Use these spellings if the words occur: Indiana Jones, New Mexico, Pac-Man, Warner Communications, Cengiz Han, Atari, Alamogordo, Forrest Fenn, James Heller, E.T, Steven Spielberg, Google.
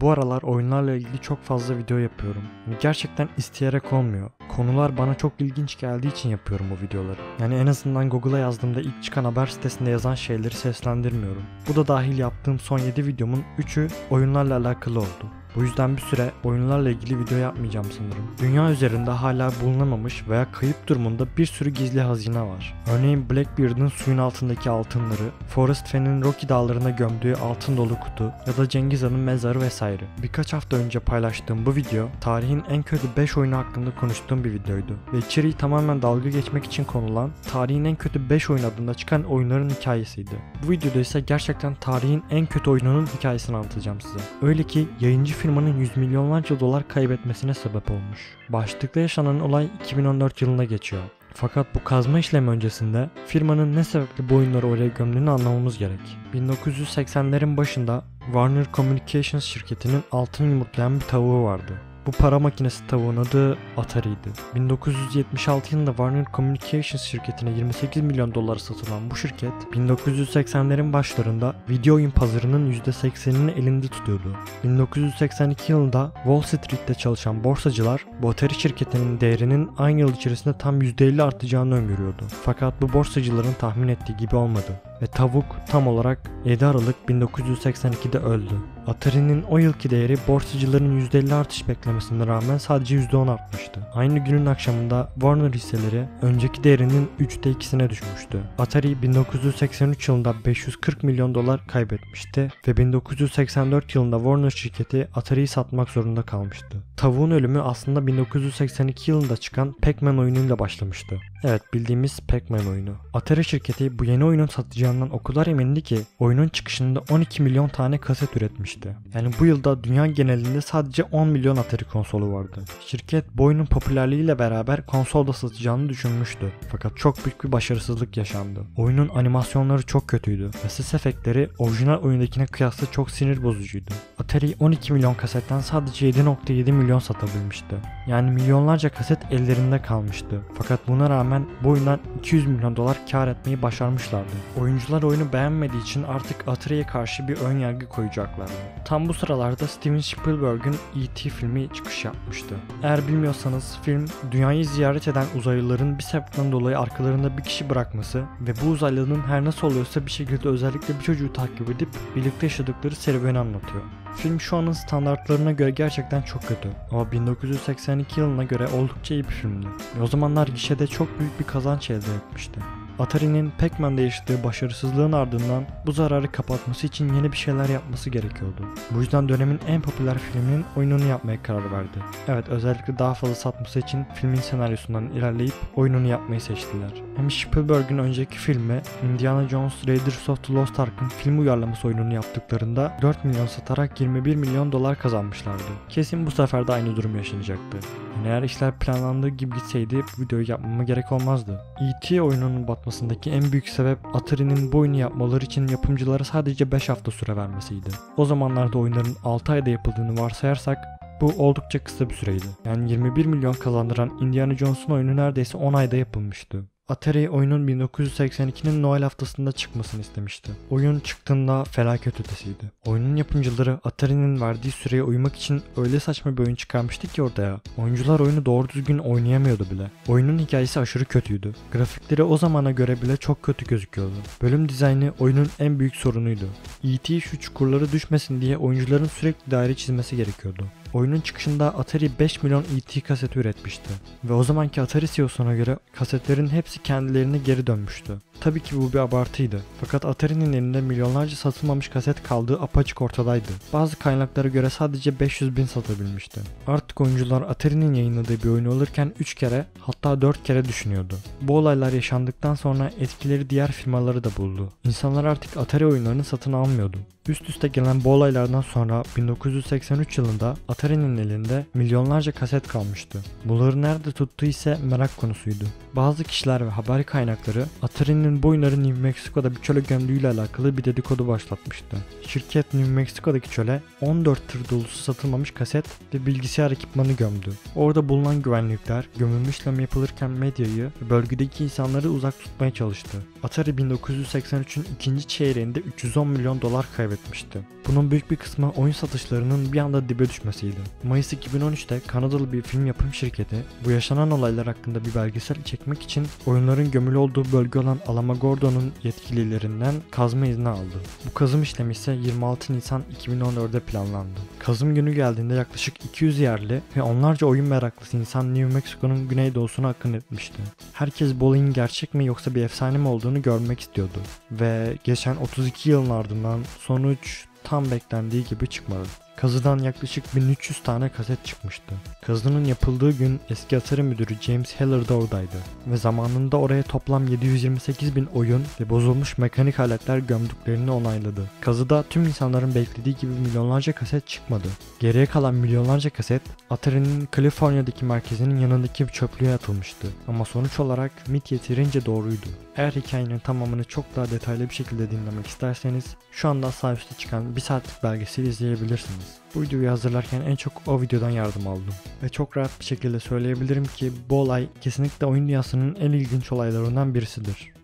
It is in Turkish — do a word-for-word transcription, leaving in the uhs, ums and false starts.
Bu aralar oyunlarla ilgili çok fazla video yapıyorum. Gerçekten isteyerek olmuyor. Konular bana çok ilginç geldiği için yapıyorum bu videoları. Yani en azından Google'a yazdığımda ilk çıkan haber sitesinde yazan şeyleri seslendirmiyorum. Bu da dahil yaptığım son yedi videomun üçü oyunlarla alakalı oldu. Bu yüzden bir süre oyunlarla ilgili video yapmayacağım sanırım. Dünya üzerinde hala bulunamamış veya kayıp durumunda bir sürü gizli hazine var. Örneğin Blackbeard'ın suyun altındaki altınları, Forrest Fenn'in Rocky Dağları'na gömdüğü altın dolu kutu ya da Cengiz Han'ın mezarı vesaire. Birkaç hafta önce paylaştığım bu video tarihin en kötü beş oyunu hakkında konuştuğum bir videoydu. Ve içeriği tamamen dalga geçmek için konulan tarihin en kötü beş oyun adında çıkan oyunların hikayesiydi. Bu videoda ise gerçekten tarihin en kötü oyununun hikayesini anlatacağım size. Öyle ki yayıncı firmanın yüz milyonlarca dolar kaybetmesine sebep olmuş. Başlıkta yaşanan olay iki bin on dört yılında geçiyor. Fakat bu kazma işlemi öncesinde firmanın ne sebeple bu oyunları oraya gömdüğünü anlamamız gerek. bin dokuz yüz seksenlerin başında Warner Communications şirketinin altın yumurtlayan bir tavuğu vardı. Bu para makinesi tavuğun adı Atari'ydi. bin dokuz yüz yetmiş altı yılında Warner Communications şirketine yirmi sekiz milyon dolara satılan bu şirket, bin dokuz yüz seksenlerin başlarında video oyun pazarının yüzde seksenini elinde tutuyordu. bin dokuz yüz seksen iki yılında Wall Street'te çalışan borsacılar, bu Atari şirketinin değerinin aynı yıl içerisinde tam yüzde elli artacağını öngörüyordu. Fakat bu borsacıların tahmin ettiği gibi olmadı. Ve tavuk tam olarak yedi Aralık bin dokuz yüz seksen iki'de öldü. Atari'nin o yılki değeri borsacıların yüzde elli artış beklemesine rağmen sadece yüzde on artmıştı. Aynı günün akşamında Warner hisseleri önceki değerinin üçte ikisine düşmüştü. Atari bin dokuz yüz seksen üç yılında beş yüz kırk milyon dolar kaybetmişti ve bin dokuz yüz seksen dört yılında Warner şirketi Atari'yi satmak zorunda kalmıştı. Tavuğun ölümü aslında bin dokuz yüz seksen iki yılında çıkan Pac-Man oyunuyla başlamıştı. Evet, bildiğimiz Pac-Man oyunu. Atari şirketi bu yeni oyunun satacağından o kadar emindi ki oyunun çıkışında on iki milyon tane kaset üretmişti. Yani bu yılda dünya genelinde sadece on milyon Atari konsolu vardı. Şirket bu oyunun popülerliğiyle beraber konsol da satacağını düşünmüştü. Fakat çok büyük bir başarısızlık yaşandı. Oyunun animasyonları çok kötüydü ve ses efektleri orijinal oyundakine kıyasla çok sinir bozucuydu. Atari on iki milyon kasetten sadece yedi nokta yedi milyon satabilmişti. Yani milyonlarca kaset ellerinde kalmıştı. Fakat buna rağmen bu oyundan iki yüz milyon dolar kar etmeyi başarmışlardı. Oyuncular oyunu beğenmediği için artık Atari'ye karşı bir ön yargı koyacaklardı. Tam bu sıralarda Steven Spielberg'ün E T filmi çıkış yapmıştı. Eğer bilmiyorsanız film, dünyayı ziyaret eden uzaylıların bir sebepten dolayı arkalarında bir kişi bırakması ve bu uzaylının her nasıl oluyorsa bir şekilde özellikle bir çocuğu takip edip birlikte yaşadıkları serüveni anlatıyor. Film şu anın standartlarına göre gerçekten çok kötü ama bin dokuz yüz seksen iki yılına göre oldukça iyi bir filmdi. O zamanlar gişede çok büyük bir kazanç elde etmişti. Atari'nin Pac-Man'de yaşadığı başarısızlığın ardından bu zararı kapatması için yeni bir şeyler yapması gerekiyordu. Bu yüzden dönemin en popüler filminin oyununu yapmaya karar verdi. Evet, özellikle daha fazla satması için filmin senaryosundan ilerleyip oyununu yapmayı seçtiler. Hem Spielberg'ün önceki filmi Indiana Jones Raiders of the Lost Ark'ın film uyarlaması oyununu yaptıklarında dört milyon satarak yirmi bir milyon dolar kazanmışlardı. Kesin bu sefer de aynı durum yaşanacaktı. Yani eğer işler planlandığı gibi gitseydi bu videoyu yapmama gerek olmazdı. E T oyununun batması en büyük sebep Atari'nin bu oyunu yapmaları için yapımcılara sadece beş hafta süre vermesiydi. O zamanlarda oyunların altı ayda yapıldığını varsayarsak bu oldukça kısa bir süreydi. Yani yirmi bir milyon kazandıran Indiana Jones'un oyunu neredeyse on ayda yapılmıştı. Atari oyunun bin dokuz yüz seksen iki'nin Noel haftasında çıkmasını istemişti. Oyun çıktığında felaket ötesiydi. Oyunun yapımcıları Atari'nin verdiği süreye uymak için öyle saçma bir oyun çıkarmıştı ki ortaya. Oyuncular oyunu doğru düzgün oynayamıyordu bile. Oyunun hikayesi aşırı kötüydü. Grafikleri o zamana göre bile çok kötü gözüküyordu. Bölüm dizaynı oyunun en büyük sorunuydu. E T şu çukurlara düşmesin diye oyuncuların sürekli daire çizmesi gerekiyordu. Oyunun çıkışında Atari beş milyon E T kaseti üretmişti ve o zamanki Atari C E O'suna göre kasetlerin hepsi kendilerine geri dönmüştü. Tabii ki bu bir abartıydı fakat Atari'nin elinde milyonlarca satılmamış kaset kaldığı apaçık ortadaydı. Bazı kaynaklara göre sadece beş yüz bin satabilmişti. Artık oyuncular Atari'nin yayınladığı bir oyunu alırken üç kere hatta dört kere düşünüyordu. Bu olaylar yaşandıktan sonra etkileri diğer firmaları da buldu. İnsanlar artık Atari oyunlarını satın almıyordu. Üst üste gelen bu olaylardan sonra bin dokuz yüz seksen üç yılında Atari'nin elinde milyonlarca kaset kalmıştı. Bunları nerede tuttuğu ise merak konusuydu. Bazı kişiler ve haber kaynakları Atari'nin bu oyunları New Mexico'da bir çöle gömdüğüyle alakalı bir dedikodu başlatmıştı. Şirket New Mexico'daki çöle on dört tır dolusu satılmamış kaset ve bilgisayar ekipmanı gömdü. Orada bulunan güvenlikler gömülmüş işlem yapılırken medyayı ve bölgedeki insanları uzak tutmaya çalıştı. Atari bin dokuz yüz seksen üçün ikinci çeyreğinde üç yüz on milyon dolar kaybetmişti. Bunun büyük bir kısmı oyun satışlarının bir anda dibe düşmesiydi. Mayıs iki bin on üçte Kanadalı bir film yapım şirketi bu yaşanan olaylar hakkında bir belgesel çekmek için oyunların gömülü olduğu bölge olan Alamogordo'nun yetkililerinden kazma izni aldı. Bu kazım işlemi ise yirmi altı Nisan iki bin on dörtte planlandı. Kazım günü geldiğinde yaklaşık iki yüz yerli ve onlarca oyun meraklısı insan New Mexico'nun güneydoğusuna akın etmişti. Herkes bu olayın gerçek mi yoksa bir efsane mi olduğunu görmek istiyordu ve geçen otuz iki yılın ardından sonuç tam beklendiği gibi çıkmadı. Kazıdan yaklaşık bin üç yüz tane kaset çıkmıştı. Kazının yapıldığı gün eski Atari müdürü James Heller de oradaydı ve zamanında oraya toplam yedi yüz yirmi sekiz bin oyun ve bozulmuş mekanik aletler gömdüklerini onayladı. Kazıda tüm insanların beklediği gibi milyonlarca kaset çıkmadı. Geriye kalan milyonlarca kaset Atari'nin Kaliforniya'daki merkezinin yanındaki bir çöplüğe atılmıştı ama sonuç olarak mit yeterince doğruydu. Eğer hikayenin tamamını çok daha detaylı bir şekilde dinlemek isterseniz şu anda sağ üstte çıkan bir saatlik belgeseli izleyebilirsiniz. Bu videoyu hazırlarken en çok o videodan yardım aldım. Ve çok rahat bir şekilde söyleyebilirim ki bu olay kesinlikle oyun dünyasının en ilginç olaylarından birisidir.